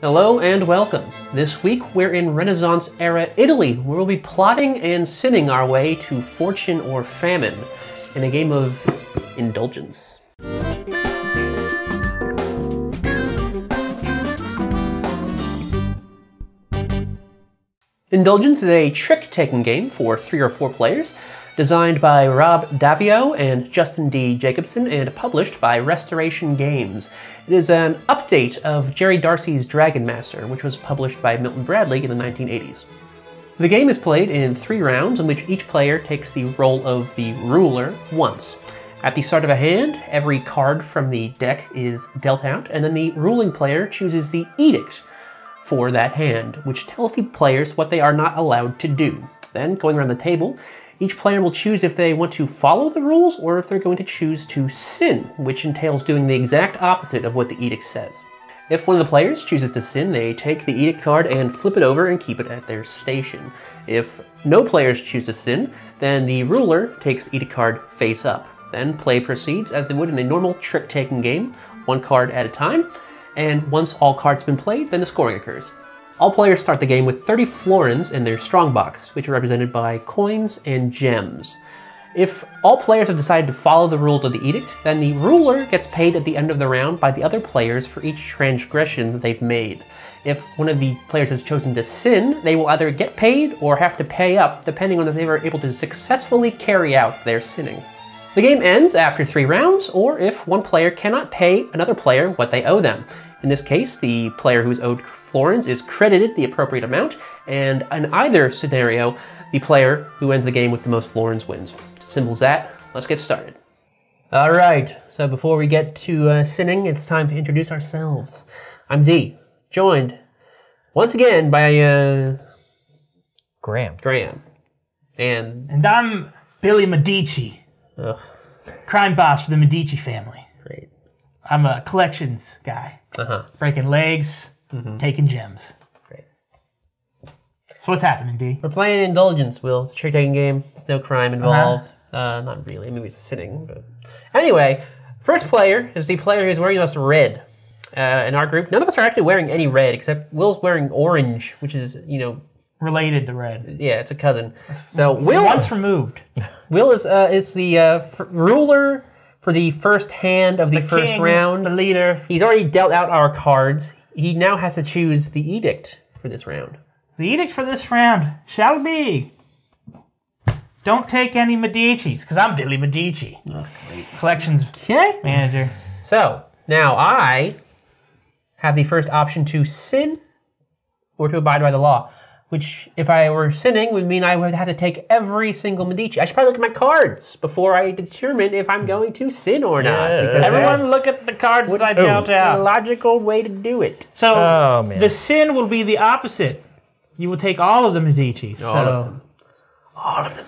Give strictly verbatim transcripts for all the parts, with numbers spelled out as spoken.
Hello and welcome. This week we're in Renaissance-era Italy, where we'll be plotting and sinning our way to fortune or famine in a game of Indulgence. Indulgence is a trick-taking game for three or four players, designed by Rob Daviau and Justin D. Jacobson, and published by Restoration Games. It is an update of Jerry Darcy's Dragonmaster, which was published by Milton Bradley in the nineteen eighties. The game is played in three rounds, in which each player takes the role of the ruler once. At the start of a hand, every card from the deck is dealt out, and then the ruling player chooses the edict for that hand, which tells the players what they are not allowed to do. Then, going around the table, each player will choose if they want to follow the rules or if they're going to choose to sin, which entails doing the exact opposite of what the edict says. If one of the players chooses to sin, they take the edict card and flip it over and keep it at their station. If no players choose to sin, then the ruler takes edict card face up. Then play proceeds as they would in a normal trick-taking game, one card at a time, and once all cards have been played, then the scoring occurs. All players start the game with thirty florins in their strongbox, which are represented by coins and gems. If all players have decided to follow the rules of the edict, then the ruler gets paid at the end of the round by the other players for each transgression that they've made. If one of the players has chosen to sin, they will either get paid or have to pay up, depending on if they were able to successfully carry out their sinning. The game ends after three rounds, or if one player cannot pay another player what they owe them. In this case, the player who is owed florins is credited the appropriate amount, and in either scenario, the player who ends the game with the most florins wins. Simple as that. Let's get started. All right, so before we get to uh, sinning, it's time to introduce ourselves. I'm D, joined once again by uh, Graham. Graham. And and I'm Billy Medici, ugh. Crime boss for the Medici family. Great. I'm a collections guy. Uh-huh. Breaking legs, mm-hmm. taking gems. Great. So what's happening, D? We're playing Indulgence, Will. It's a trick-taking game. There's no crime involved. Uh-huh. uh, not really. I mean, it's sinning. But... Anyway, first player is the player who's wearing the most red. Uh, in our group, none of us are actually wearing any red, except Will's wearing orange, which is, you know... related to red. Yeah, it's a cousin. So Will... Once removed. Will is, uh, is the uh, ruler... for the first hand of the, the first king, round. The leader. He's already dealt out our cards. He now has to choose the edict for this round. The edict for this round shall be, don't take any Medicis, because I'm Billy Medici. Oh, collections okay. manager. So, now I have the first option to sin or to abide by the law, which, if I were sinning, would mean I would have to take every single Medici. I should probably look at my cards before I determine if I'm going to sin or not. Yeah, because everyone look at the cards that I dealt out. Logical way to do it. So, oh, the sin will be the opposite. You will take all of the Medici. All so. of them. All of them.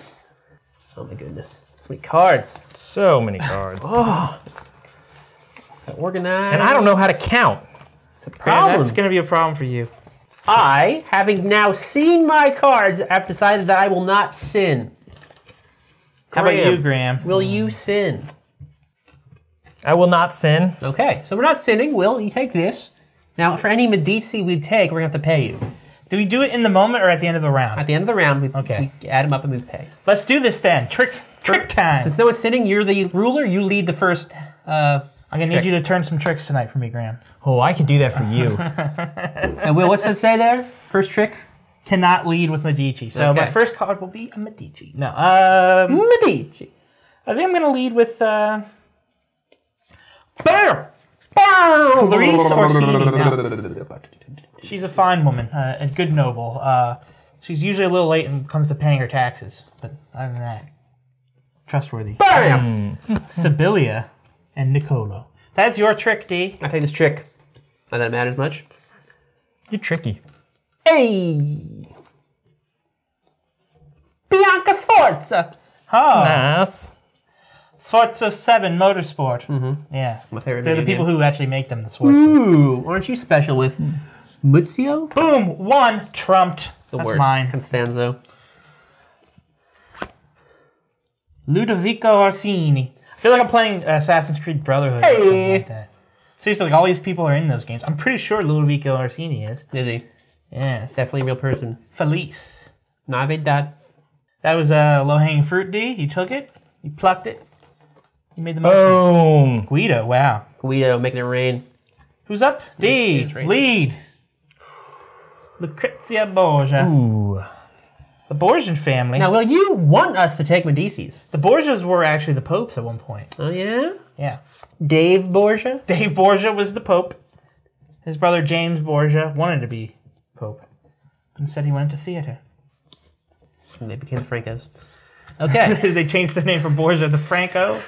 Oh my goodness. So many cards. So many cards. Oh. Organized. And I don't know how to count. It's a problem. It's going to be a problem for you. I, having now seen my cards, have decided that I will not sin. Graham, how about you, Graham? Will you sin? I will not sin. Okay, so we're not sinning. Will, you take this. Now, for any Medici we take, we're going to have to pay you. Do we do it in the moment or at the end of the round? At the end of the round, we, okay. we add them up and we pay. Let's do this then. Trick trick time. Since no one's sinning, you're the ruler. You lead the first... Uh, I'm going to need you to turn some tricks tonight for me, Graham. Oh, I can do that for you. And Will, what's that say there? First trick? Cannot lead with Medici. So okay. my first card will be a Medici. No, um... Medici. I think I'm going to lead with, uh... Bam! Bam! Clarice Orsini. She's a fine woman, uh, a good noble. Uh, she's usually a little late when it comes to paying her taxes. But other than that, trustworthy. Bam! Sibilia. And Niccolo. That's your trick, D. I take this trick. Not that it matters much. You're tricky. Hey! Bianca Sforza! Oh. Nice. Sforza seven Motorsport. Mm-hmm. Yeah. That's my favorite They're the people game. who actually make them, the Sforza. Ooh, aren't you special with Muzio? Boom! One trumped. The That's worst. mine. Costanzo. Ludovico Orsini. I feel like I'm playing Assassin's Creed Brotherhood. Hey. Or something like that. Seriously, like all these people are in those games. I'm pretty sure Ludovico Orsini is. Is he? Yeah. Definitely a real person. Felice. Navidad. That was a uh, low-hanging fruit, D. You took it. You plucked it. You made the most. Boom. Guido, wow. Guido, making it rain. Who's up? D. Lead. Lucrezia Borgia. Ooh. The Borgian family. Now, well, you want us to take Medicis. The Borgias were actually the popes at one point. Oh, yeah? Yeah. Dave Borgia? Dave Borgia was the pope. His brother James Borgia wanted to be pope. Instead, he went into theater. And they became the Francos. Okay. They changed their name from Borgia to Franco.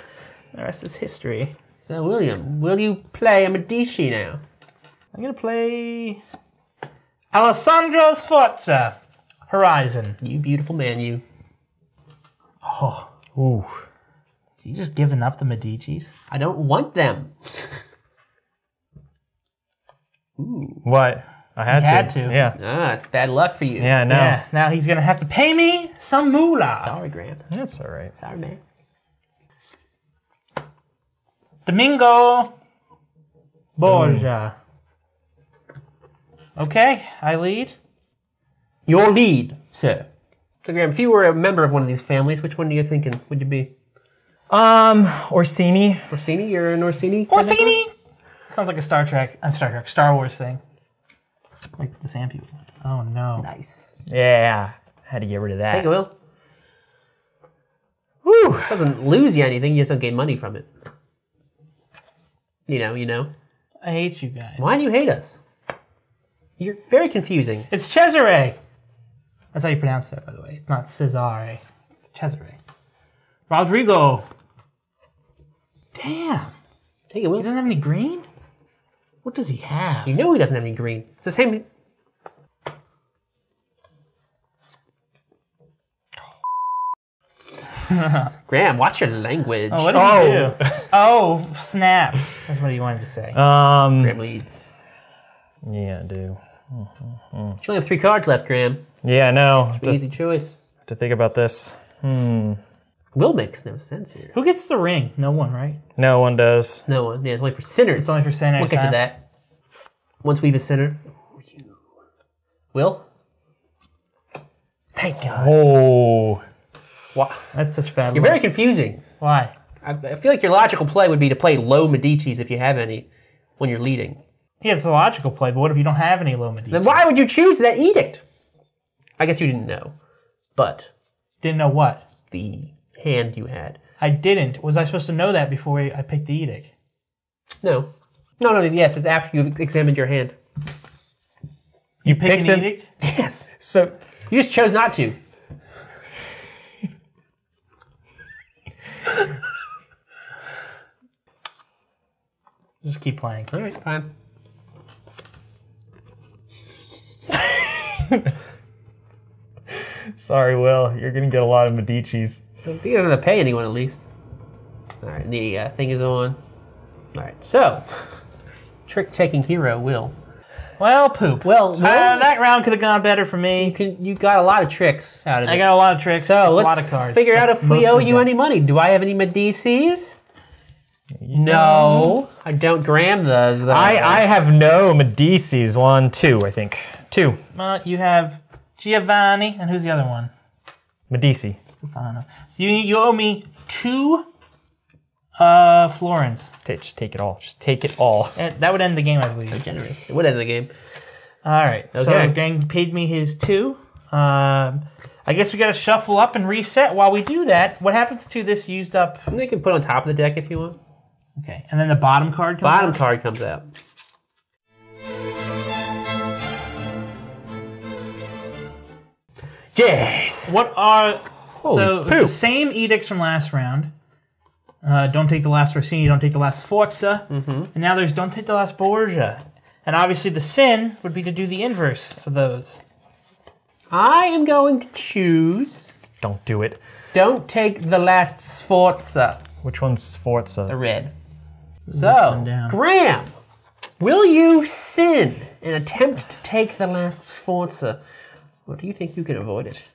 The rest is history. So, William, will you play a Medici now? I'm going to play Alessandro Sforza. Horizon. You beautiful man, you. Oh. Ooh. Is he just giving up the Medicis? I don't want them. Ooh. What? I had, had to. to. Yeah. Ah, it's bad luck for you. Yeah, I know. Yeah. Now he's going to have to pay me some moolah. Sorry, Grant. That's all right. Sorry, man. Domingo Borgia. Mm. Okay, I lead. Your lead, sir. So, Graham, if you were a member of one of these families, which one are you thinking would you be? Um, Orsini. Orsini? You're an Orsini? Orsini! Sounds like a Star Trek, uh, Star Trek, Star Wars thing. Like the Sand People. Oh, no. Nice. Yeah. Had to get rid of that. Thank you, Will. Whew. It doesn't lose you anything, you just don't gain money from it. You know, you know. I hate you guys. Why do you hate us? You're very confusing. It's Cesare! That's how you pronounce that, by the way. It's not Cesare. It's Cesare. Rodrigo. Damn. Take it, Will. He doesn't have any green? What does he have? You know he doesn't have any green. It's the same. Graham, watch your language. Oh, what did oh. you do? Oh, snap. That's what he wanted to say. Um, Graham leads. Yeah, I do. Mm-hmm. You only have three cards left, Graham. Yeah, I know. It's an easy choice. Have to think about this. Hmm. Will makes no sense here. Who gets the ring? No one, right? No one does. No one. Yeah, it's only for sinners. It's only for sinners. We'll get to that. Once we've a sinner. You. Will? Thank God. Oh. Wow. That's such bad luck. You're very confusing. Why? I, I feel like your logical play would be to play low Medicis if you have any when you're leading. Yeah, it's a logical play, but what if you don't have any low Medici? Then why would you choose that edict? I guess you didn't know, but... Didn't know what? The hand you had. I didn't. Was I supposed to know that before I picked the edict? No. No, no, yes, it's after you've examined your hand. You, you picked, picked an them? edict? Yes. So... You just chose not to. Just keep playing. All right, fine. Sorry, Will. You're gonna get a lot of Medicis. I think he doesn't have to pay anyone, at least. All right, the uh, thing is on. All right, so trick-taking hero, Will. Well, poop. Well, uh, that round could have gone better for me. You can, you got a lot of tricks out of it. I got a lot of tricks. So let's a lot of cards. Figure out if we owe you any money. Do I have any Medicis? No, I don't. Graham those. I I have no Medicis. One, two, I think. Two. Uh, you have Giovanni, and who's the other one? Medici. Stefano. So you, you owe me two uh, florins. Just take it all. Just take it all. And that would end the game, I believe. So generous. It would end the game. All right. Okay. So Gang paid me his two. Uh, I guess we got to shuffle up and reset. While we do that, what happens to this used up? You can put it on top of the deck if you want. Okay. And then the bottom card comes bottom out? Bottom card comes out. Yes. What are Holy so poop. It's the same edicts from last round? Uh, don't take the last Orsini. Don't take the last Sforza. Mm-hmm. And now there's don't take the last Borgia. And obviously the sin would be to do the inverse of those. I am going to choose. Don't do it. Don't take the last Sforza. Which one's Sforza? The red. So Graham, will you sin and attempt to take the last Sforza? Or do you think you can avoid it?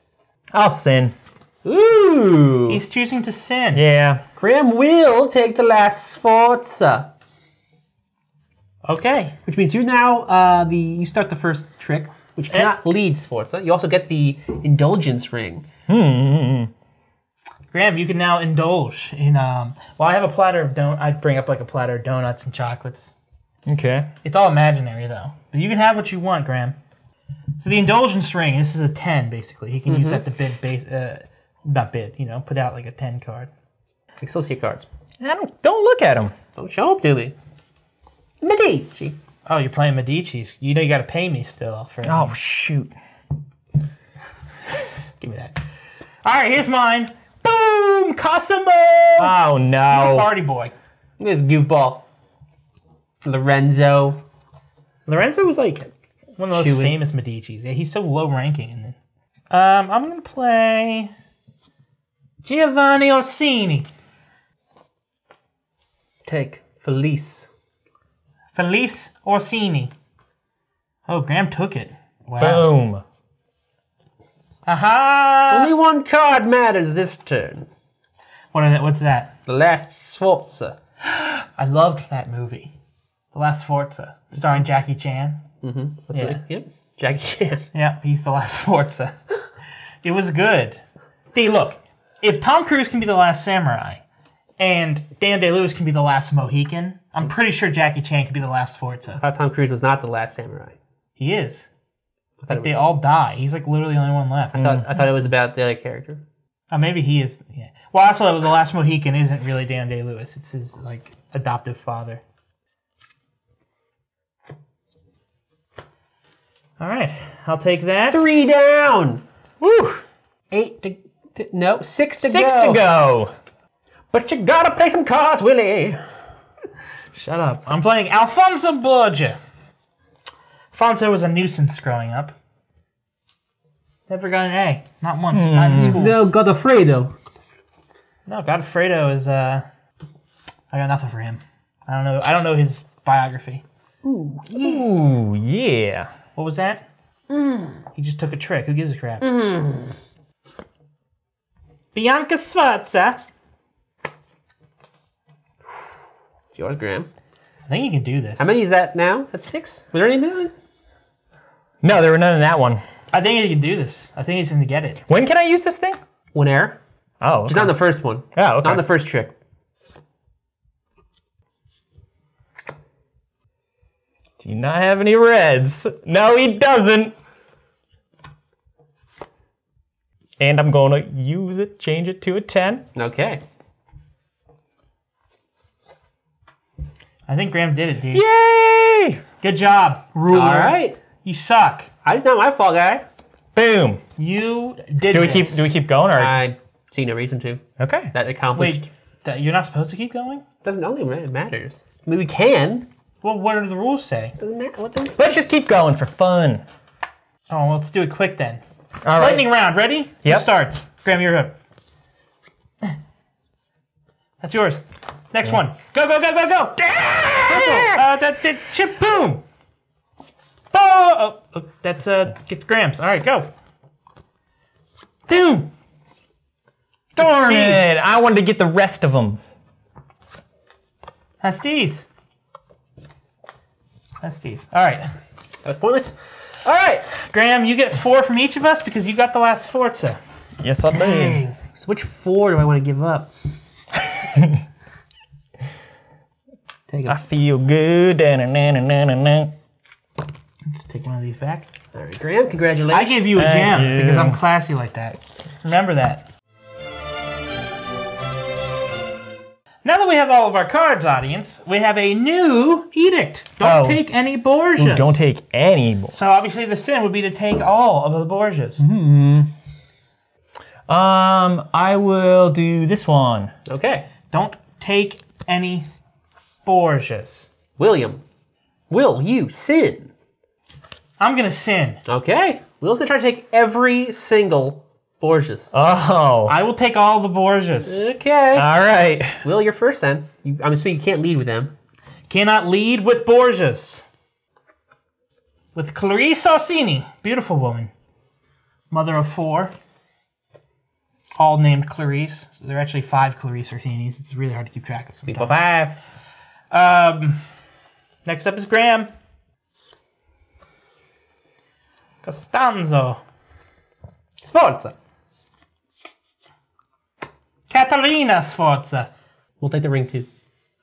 I'll sin. Ooh! He's choosing to sin. Yeah. Graham will take the last Sforza. Okay. Which means you now uh, the you start the first trick, which cannot and lead Sforza. You also get the indulgence ring. Hmm. Graham, you can now indulge in. Um, well, I have a platter of don. I bring up like a platter of donuts and chocolates. Okay. It's all imaginary though, but you can have what you want, Graham. So the indulgence ring. This is a ten, basically. He can mm-hmm. use that to bid, base, uh, not bid. You know, put out like a ten card. Excelsior cards. I don't. Don't look at them. Don't show up, Dilly. Medici. Oh, you're playing Medici's. You know you got to pay me still for. Oh shoot! Give me that. All right, here's mine. Boom, Cosimo. Oh no! Party boy. Look at this goofball. Lorenzo. Lorenzo was like one of those Chewy. famous Medici's. Yeah, he's so low ranking. In um, I'm gonna play Giovanni Orsini. Take Felice. Felice Orsini. Oh, Graham took it. Wow. Boom. Aha! Only one card matters this turn. What is that? What's that? The Last Sforza. I loved that movie. The Last Sforza, starring Jackie Chan. Mm-hmm. What's yeah. It? Yep. Jackie Chan. Yeah, he's the Last Sforza. It was good. D, look, if Tom Cruise can be the Last Samurai, and Dan Day-Lewis can be the Last Mohican, I'm pretty sure Jackie Chan could be the Last Sforza. I thought Tom Cruise was not the Last Samurai. He is. Like they all die. He's like literally the only one left. I thought I thought it was about the other character. Oh, maybe he is. Yeah. Well, also the Last Mohican isn't really Dan Day-Lewis. It's his like adoptive father. All right, I'll take that. Three down. Woo! Eight to, to no six to six go. Six to go. But you gotta play some cards, Willie. Shut up. I'm playing Alfonso Borgia. Alfonso was a nuisance growing up. Never got an A. Not once. Mm. Not in school. No, Godofredo. No, Godofredo is, uh... I got nothing for him. I don't know I don't know his biography. Ooh, yeah. Ooh, yeah. What was that? Mm. He just took a trick. Who gives a crap? Mm. Bianca Sforza. Yours, Graham. I think you can do this. How many is that now? That's six? Was there any doing? No, there were none in that one. I think you can do this. I think he's going to get it. When can I use this thing? Whenever. Oh, okay. Just on the first one. Oh, okay. On the first trick. Do you not have any reds? No, he doesn't. And I'm going to use it, change it to a ten. Okay. I think Graham did it, dude. Yay! Good job, ruler. All right, you suck. I didn't know my fault, guy. Boom. You did. Do we this. keep? Do we keep going? Or I see no reason to. Okay. That accomplished. Wait, that you're not supposed to keep going? Doesn't only matters. I mean, we can. Well, what do the rules say? Doesn't matter. What does? Let's just keep going for fun. Oh, well, let's do it quick then. All right. Lightning round. Ready? Yep. Who starts? Graham, you're up. That's yours. Next yeah. one. Go, go, go, go, go! Uh, that, that chip, boom! Oh, oh, that's, uh, it's Graham's. All right, go. Boom! Darn it! I wanted to get the rest of them. Hasties. Hasties. All right. That was pointless. All right. Graham, you get four from each of us because you got the last Sforza. Yes, I did. So which four do I want to give up? Take I feel good. Na, na, na, na, na. Take one of these back. All right, Graham, congratulations. I give you a Thank jam you. because I'm classy like that. Remember that. Now that we have all of our cards, audience, we have a new edict. Don't oh. take any Borgias. Ooh, don't take any Borgias. So obviously the sin would be to take all of the Borgias. Mm-hmm. Um, I will do this one. Okay. Don't take any Borgias. William, will you sin? I'm gonna sin. Okay. Will's gonna try to take every single Borgias. Oh. I will take all the Borgias. Okay. All right. Will, you're first then. You, I'm assuming you can't lead with them. Cannot lead with Borgias. With Clarice Orsini, beautiful woman. Mother of four. All named Clarice. So there are actually five Clarice Orsinis. It's really hard to keep track of sometimes. People five. Um, Next up is Graham. Costanzo. Sforza. Caterina Sforza. We'll take the ring too.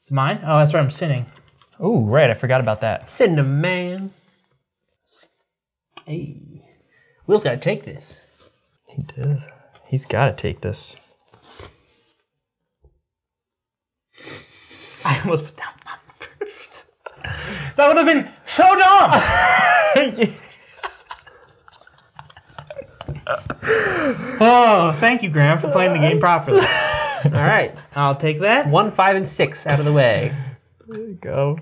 It's mine? Oh, that's right, I'm sinning. Oh, right, I forgot about that. Sin a man. Hey. Will's gotta take this. He does. He's gotta take this. I almost put down mine first. That would have been so dumb! Oh, thank you, Graham, for playing the game properly. All right, I'll take that. One, five, and six out of the way. There you go.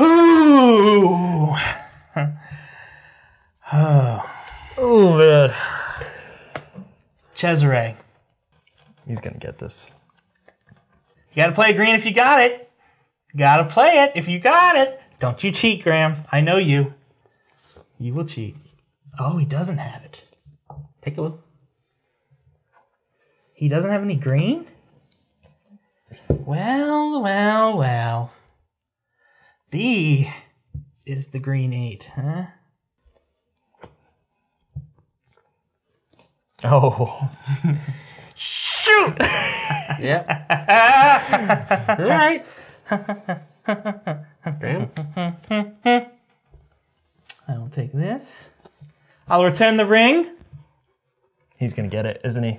Ooh. Oh. Oh, man. Cesare. He's going to get this. You got to play green if you got it. You got to play it if you got it. Don't you cheat, Graham. I know you. You will cheat. Oh, he doesn't have it. Take a look. He doesn't have any green? Well, well, well. D is the green eight, huh? Oh. Shoot! Yeah. All right. Damn. I will take this. I'll return the ring. He's gonna get it, isn't he?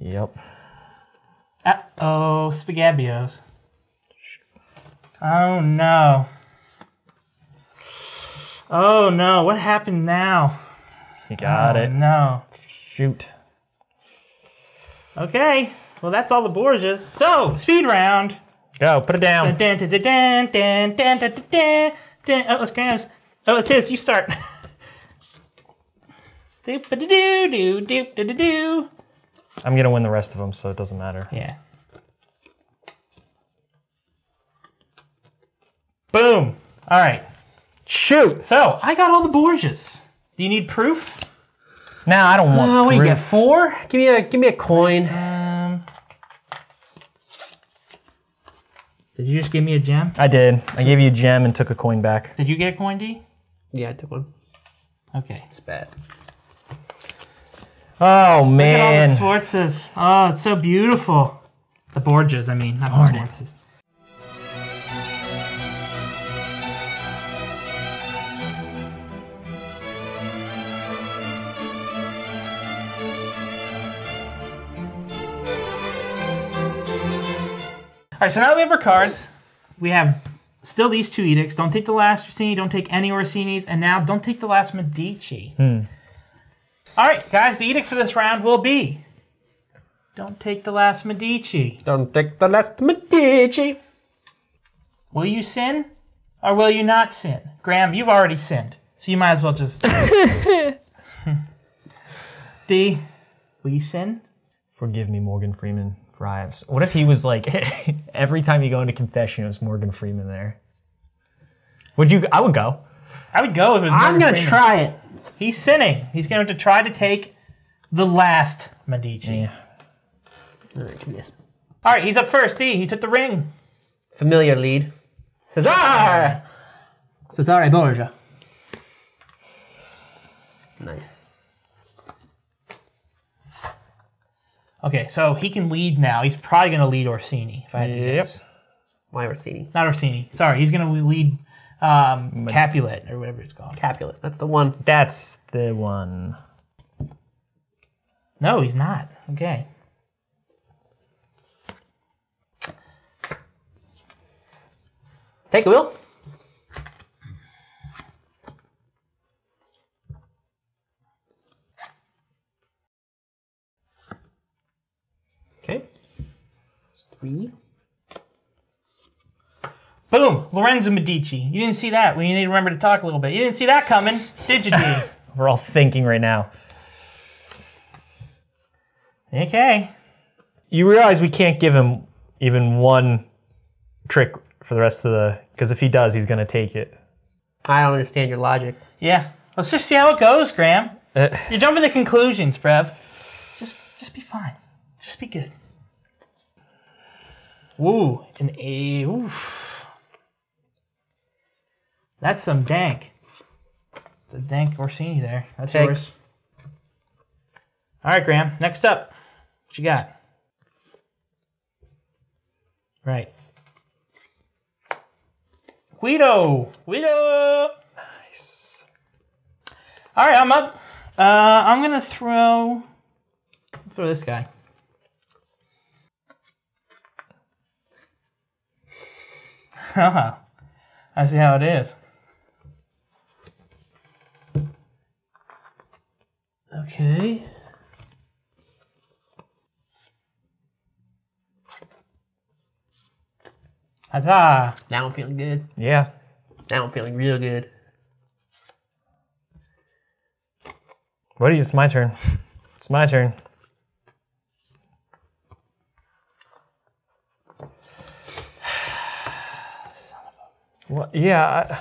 Yep. Uh-oh, Spagabbios. Oh no. Oh no, what happened now? He got oh, it. No. Shoot. Okay, well that's all the Borgias. So, speed round. Go, put it down. Dun, dun, dun, dun, dun, dun, dun, dun, dun. Oh, it's Graham's. Oh, it's his, you start. Do do do do do do. I'm going to win the rest of them, so it doesn't matter. Yeah. Boom. All right. Shoot. So, I got all the Borgias. Do you need proof? No, nah, I don't want uh, what proof. What do you get, four? Give me a, give me a coin. Um, did you just give me a gem? I did. I gave you a gem and took a coin back. Did you get a coin, D? Yeah, I took one. Okay. It's bad. Oh man! Look at all the Sforzas. Oh, it's so beautiful. The Borgias, I mean, not Born the Sforzas. All right, so now that we have our cards, we have still these two edicts. Don't take the last Orsini. Don't take any Orsinis, and now don't take the last Medici. Hmm. All right, guys, the edict for this round will be don't take the last Medici. Don't take the last Medici. Will you sin or will you not sin? Graham, you've already sinned, so you might as well just... D, will you sin? Forgive me, Morgan Freeman, for I have... What if he was like, every time you go into confession, it was Morgan Freeman there? Would you... I would go. I would go if it was Morgan I'm gonna Freeman. Try it. He's sinning. He's going to try to take the last Medici. Yeah. All right, All right, he's up first. D, he took the ring. Familiar lead. Cesare! Cesare Borgia. Nice. Okay, so he can lead now. He's probably going to lead Orsini, if I had to guess. Why Orsini? Not Orsini. Sorry, he's going to lead... Um, Capulet, or whatever it's called. Capulet, that's the one. That's the one. No, he's not. Okay. Take a wheel. Okay. Three. Boom, Lorenzo Medici. You didn't see that. Well, you need to remember to talk a little bit. You didn't see that coming, did you, D? We're all thinking right now. Okay. You realize we can't give him even one trick for the rest of the... Because if he does, he's going to take it. I don't understand your logic. Yeah. Let's just see how it goes, Graham. Uh, You're jumping to conclusions, Brev. Just, just be fine. Just be good. Ooh, an A. Oof. That's some dank. It's a dank Orsini there. That's Take. yours. All right, Graham. Next up, what you got? Right. Guido. Guido. Nice. All right, I'm up. Uh, I'm gonna throw throw this guy. Haha. I see how it is. Okay. Now I'm feeling good. Yeah. Now I'm feeling real good. What do you? It's my turn. It's my turn. Son of a... Well, yeah, I, I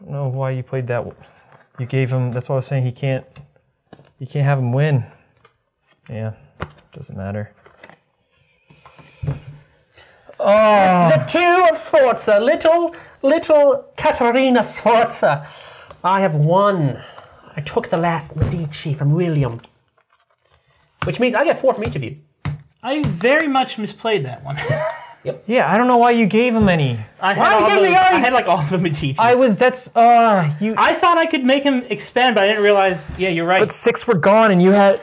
don't know why you played that. You gave him. That's why I was saying he can't. You can't have him win. Yeah, doesn't matter. Oh. The two of Sforza, little, little Caterina Sforza. I have won. I took the last Medici from William. Which means I get four from each of you. I very much misplayed that one. Yep. Yeah, I don't know why you gave him any. I had, all the, I had like all the Medici. I was, that's, uh, you. I thought I could make him expand, but I didn't realize, yeah, you're right. But six were gone and you had.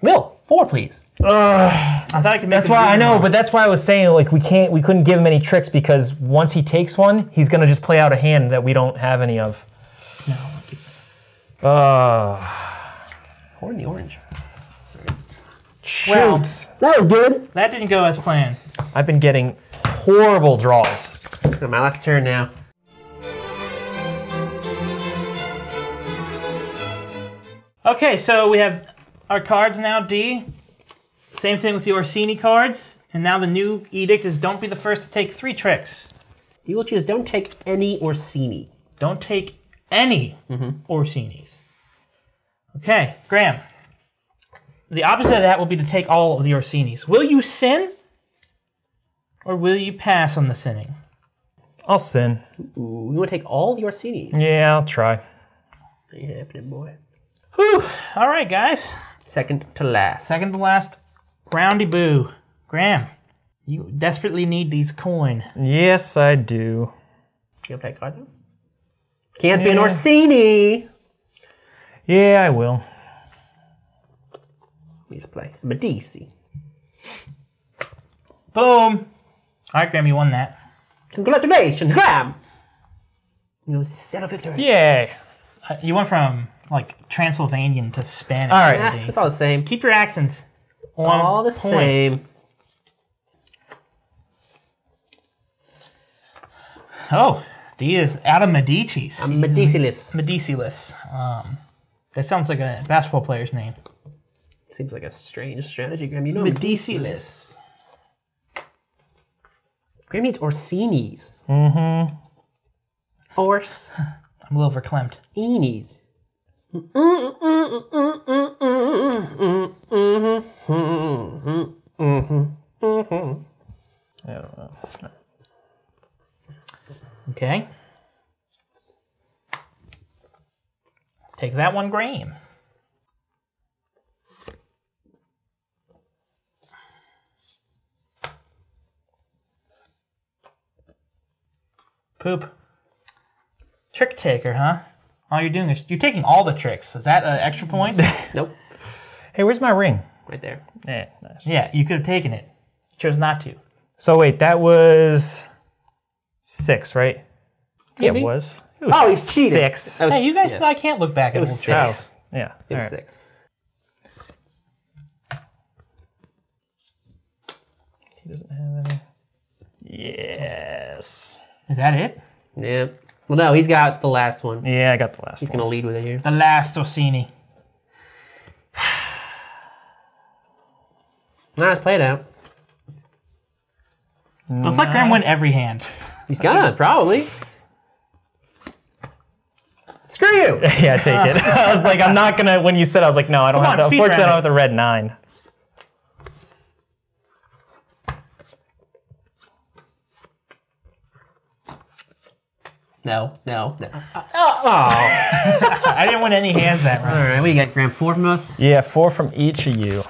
Will, four please. Uh, I thought I could make That's why I know, but that's why I was saying like we can't, we couldn't give him any tricks because once he takes one, he's gonna just play out a hand that we don't have any of. No. Uh, or in the orange. Shoot, well, that was good. That didn't go as planned. I've been getting horrible draws. So my last turn now. Okay, so we have our cards now. D. Same thing with the Orsini cards, and now the new edict is don't be the first to take three tricks. You will choose don't take any Orsini. Don't take any mm-hmm. Orsinis. Okay, Graham. The opposite of that will be to take all of the Orsinis. Will you sin, or will you pass on the sinning? I'll sin. Ooh, you want to take all the Orsinis? Yeah, I'll try. Ain't happening, boy. Whew, all right, guys. Second to last. Second to last. Roundy boo. Graham, you desperately need these coin. Yes, I do. Do you have that card though? Can't yeah. be an Orsini. Yeah, I will. Please play. Medici. Boom. Alright, Graham, you won that. Congratulations, Graham! You set a victory. Yay. Uh, you went from like Transylvanian to Spanish. Alright. Ah, it's all the same. Keep your accents. One all the point. Same. Oh, D is out of Medici's. I'm Medicilis. Medicilis. Um, that sounds like a basketball player's name. Seems like a strange strategy, Graham. You know Medicilis. Graham needs Orsini's. Mm-hmm. Ors. I'm a little verklempt. Enies. Okay. Take that one, Graham. Poop. Trick taker, huh? All you're doing is you're taking all the tricks. Is that uh, extra points? Nope. Hey, where's my ring? Right there. Yeah, nice. Yeah, you could have taken it. You chose not to. So wait, that was six, right? Yeah, it was. It was. Oh, he's cheating. Six. Was, hey, you guys, yeah. I can't look back at it was six. Oh, yeah, it was right. six. He doesn't have any. Yes. Is that it? Yep. Yeah. Well, no, he's got the last one. Yeah, I got the last he's one. He's going to lead with it here. The last Orsini. Nice, play it out. Looks nice. Like Graham won every hand. He's gonna, probably. Screw you! Yeah, take it. I was like, I'm not going to, when you said, I was like, no, I don't Come have on, to. Unfortunately, I don't have the red nine. No, no, no. Oh. I didn't want any hands that round. All right, we got Graham, four from us? Yeah, four from each of you.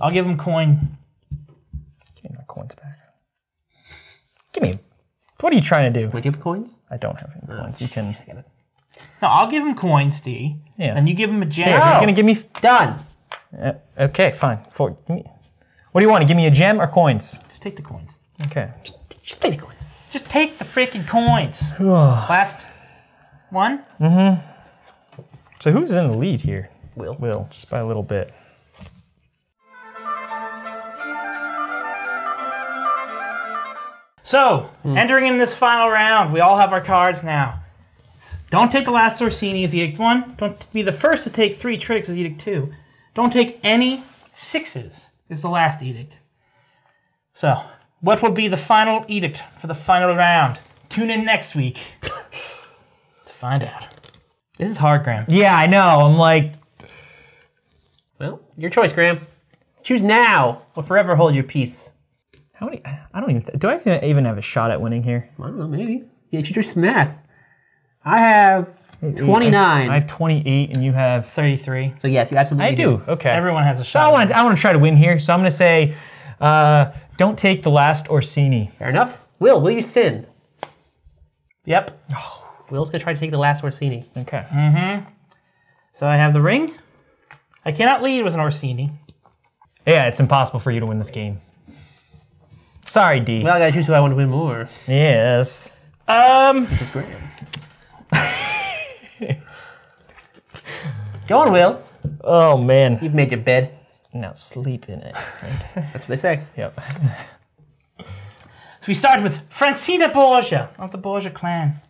I'll give him coin. Give me my coins back. Give me. What are you trying to do? Can I give coins? I don't have any coins. Oh, you can. Gotta... No, I'll give him coins, D. Yeah. And you give him a gem. Hey, oh. He's going to give me. Done. Uh, okay, fine. Four. Give me... What do you want? Give me a gem or coins? Just take the coins. Okay. Just, just take the coins. Just take the freaking coins. Last one? Mm-hmm. So who's in the lead here? Will. Will, just by a little bit. So, mm. entering in this final round, we all have our cards now. Don't take the last Orsini as Edict one. Don't be the first to take three tricks as Edict two. Don't take any sixes is the last Edict. So, what will be the final Edict for the final round? Tune in next week to find out. This is hard, Graham. Yeah, I know. I'm like... Well, your choice, Graham. Choose now or forever hold your peace. How many, I don't even, do I even have a shot at winning here? I don't know, maybe. Yeah, if you do some math. I have twenty-nine. I have twenty-eight and you have thirty-three. So yes, you absolutely I do. I do, okay. Everyone has a shot. So I want, I want to try to win here, so I'm going to say, uh, don't take the last Orsini. Fair enough. Will, will you sin? Yep. Oh. Will's going to try to take the last Orsini. Okay. Mm-hmm. So I have the ring. I cannot lead with an Orsini. Yeah, it's impossible for you to win this game. Sorry, D. Well, I gotta choose who I want to win more. Yes. Um. Which is great. Go on, Will. Oh, man. You've made your bed. Now sleep in it. Right? That's what they say. Yep. So we start with Francina Borgia of the Borgia clan.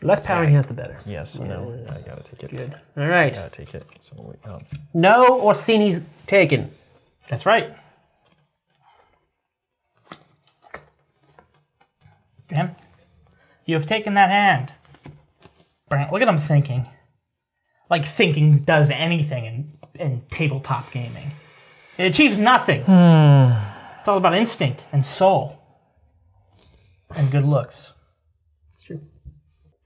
Less power he has, the better. Yes, yeah, no, I gotta take it. Good. All right. I gotta take it. So we, um... No Orsini's taken. That's right. Him. You have taken that hand. Brant, look at him thinking. Like thinking does anything in, in tabletop gaming. It achieves nothing. It's all about instinct and soul. And good looks. It's true.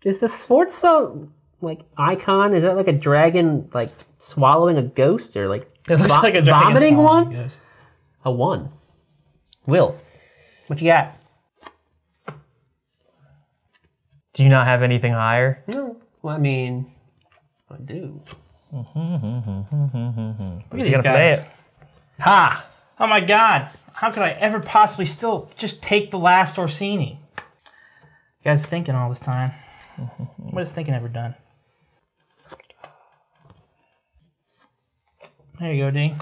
Is the Sforza like icon? Is that like a dragon like swallowing a ghost or like, it looks like a dragon vomiting one? A, a one. Will, what you got? Do you not have anything higher? No. Well, I mean, I do. Look at these guys. Ha! Oh my God! How could I ever possibly still just take the last Orsini? You guys thinking all this time. What is thinking ever done? There you go, D.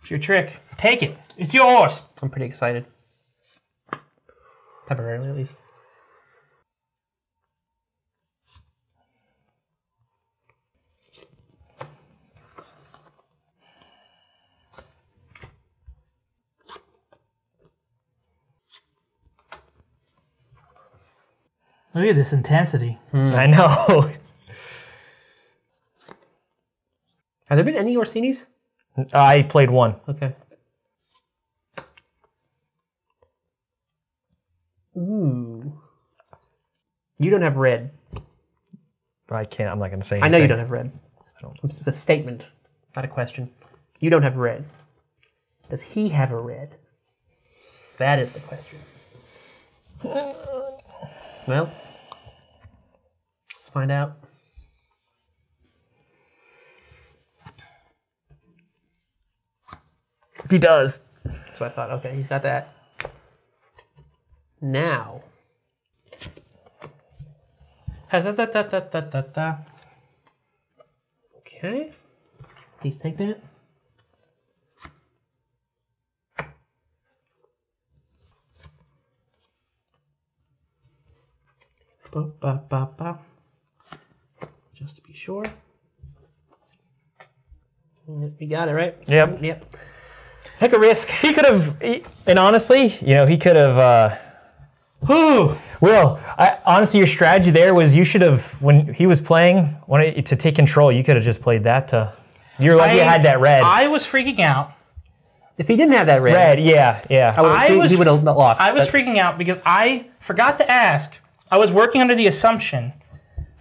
It's your trick. Take it. It's yours. I'm pretty excited. Temporarily, at least. Look at this intensity. Mm. I know. Have there been any Orsinis? I played one. Okay. Ooh. You don't have red. I can't. I'm not going to say anything. I know you don't have red. I don't. It's a statement, not a question. You don't have red. Does he have a red? That is the question. Well, let's find out. He does. So I thought, okay, he's got that. Now. Okay. Please take that. Ba, ba, ba, ba. Just to be sure. We got it, right? Yep. Yep. Heck of a risk. He could have, he, and honestly, you know, he could have, uh, whew. Will, I, honestly, your strategy there was you should have, when he was playing, wanted to take control, you could have just played that to, you were lucky you had that red. I was freaking out. If he didn't have that red, red, yeah, yeah, I would, I he, was, he would have lost. I was but. freaking out because I forgot to ask. I was working under the assumption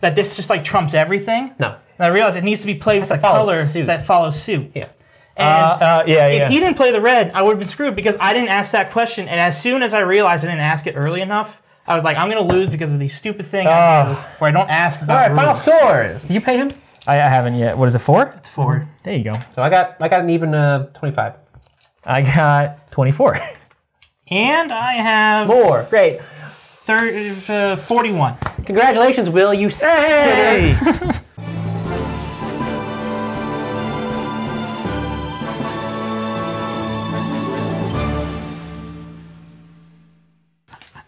that this just like trumps everything. No, and I realized it needs to be played with a color suit. that follows suit. Yeah, and uh, uh, yeah, if yeah. he didn't play the red, I would have been screwed because I didn't ask that question. And as soon as I realized I didn't ask it early enough, I was like, I'm gonna lose because of these stupid things uh, where I don't ask about. All right, rules. Final scores. Did you pay him? I haven't yet. What is it? Four. It's four. There you go. So I got I got an even uh, twenty-five. I got twenty-four. And I have... More. Great. thirty, uh, forty-one. Congratulations, Will. You say. Hey!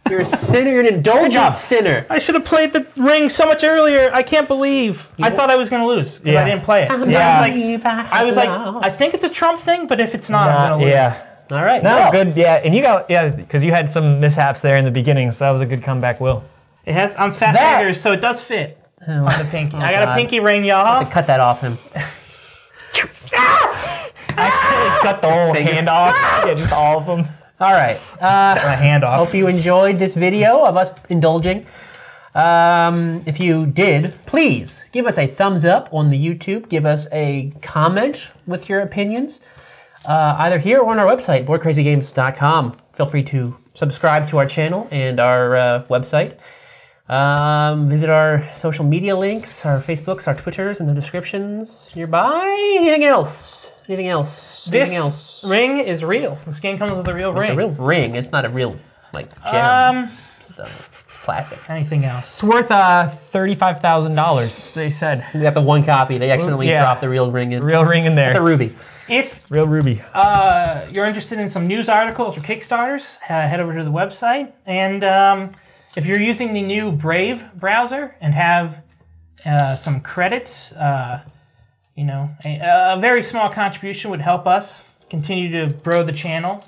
You're a sinner. You're an indulgent sinner. I should have played the ring so much earlier. I can't believe. You I thought I was going to lose because yeah. I didn't play it. I'm yeah. Like, I was like, I think it's a Trump thing, but if it's not, nah, I'm going to lose. Yeah. All right. No, well. Good. Yeah. And you got, yeah, because you had some mishaps there in the beginning, so that was a good comeback, Will. It has, I'm fat that. fingers, so it does fit oh, on the pinky. Oh, I got God. a pinky ring, y'all. Cut that off him. I cut the whole finger. hand off. Yeah, just all of them. All right. Uh, my hand off. Hope you enjoyed this video of us indulging. Um, if you did, please give us a thumbs up on the YouTube. Give us a comment with your opinions, uh, either here or on our website, board crazy games dot com. Feel free to subscribe to our channel and our uh, website. Um, visit our social media links, our Facebooks, our Twitters, in the descriptions nearby. Anything else? Anything else? This Anything else? ring is real. This game comes with a real it's ring. It's a real ring. It's not a real, like, gem. Um, it's a plastic. Anything else? It's worth uh, thirty-five thousand dollars, they said. You got the one copy. They accidentally yeah. dropped the real ring in. Real ring in there. It's a ruby. If real ruby. Uh, you're interested in some news articles or Kickstarters, uh, head over to the website. And um, if you're using the new Brave browser and have uh, some credits, uh, you know, a, a very small contribution would help us continue to grow the channel.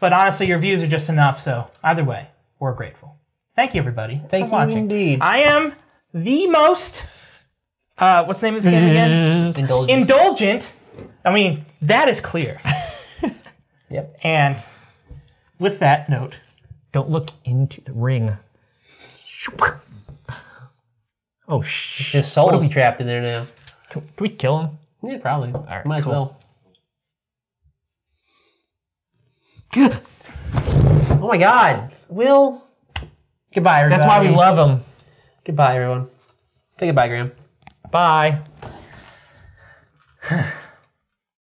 But honestly, your views are just enough, so either way, we're grateful. Thank you, everybody. Thank for you watching. Indeed. I am the most, uh, what's the name of this game again? Indulgent. Indulgent. I mean, that is clear. Yep. And with that note, don't look into the ring. Oh, shit. His soul is trapped in there now. Can we kill him? Yeah, probably. All right, might cool. as well. Oh my God, Will. Goodbye, everybody. That's why we love him. Goodbye, everyone. Say goodbye, Graham. Bye.